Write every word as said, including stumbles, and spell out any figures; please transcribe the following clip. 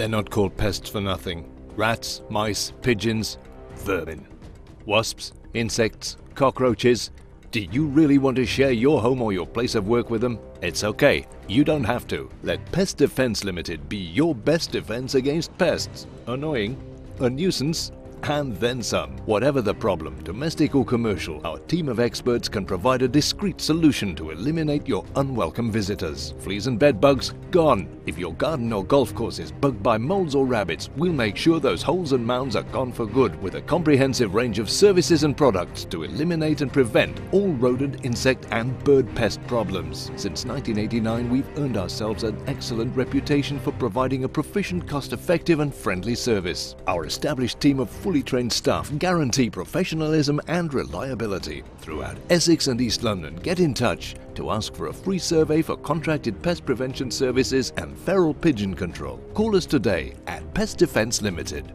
They're not called pests for nothing. Rats, mice, pigeons, vermin. Wasps, insects, cockroaches. Do you really want to share your home or your place of work with them? It's okay, you don't have to. Let Pest Defence Limited be your best defence against pests. Annoying, a nuisance, and then some. Whatever the problem, domestic or commercial, our team of experts can provide a discreet solution to eliminate your unwelcome visitors. Fleas and bed bugs, gone. If your garden or golf course is bugged by moles or rabbits, we'll make sure those holes and mounds are gone for good with a comprehensive range of services and products to eliminate and prevent all rodent, insect and bird pest problems. Since nineteen eighty-nine, we've earned ourselves an excellent reputation for providing a proficient, cost-effective and friendly service. Our established team of fully trained staff guarantee professionalism and reliability throughout Essex and East London. Get in touch to ask for a free survey for contracted pest prevention services and feral pigeon control. Call us today at Pest Defence Limited.